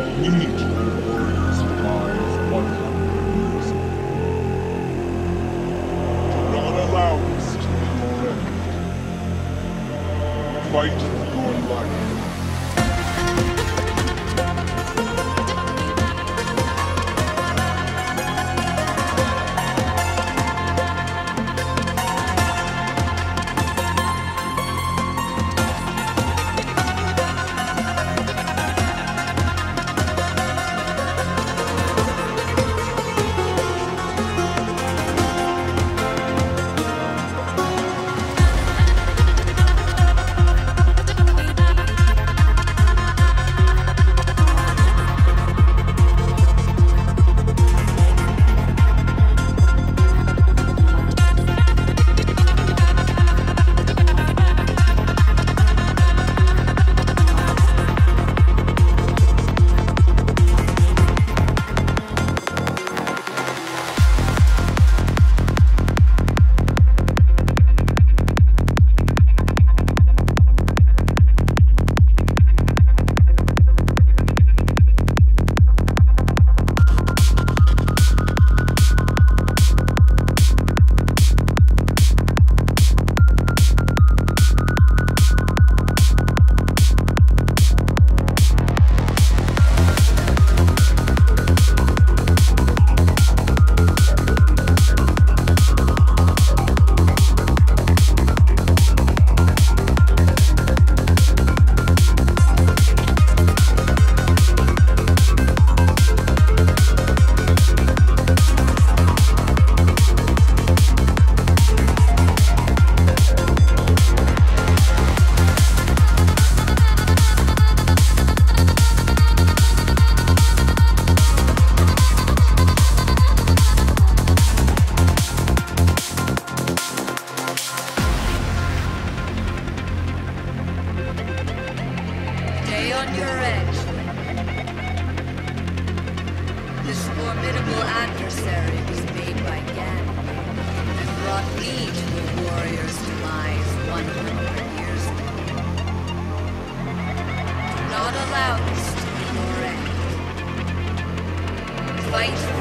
not need to survive 100 years. Do not allow this to be correct. Fight for your life. On your edge. This formidable adversary was made by Gan and brought me to the warrior's demise 100 years ago. Do not allow this to be correct. Fight.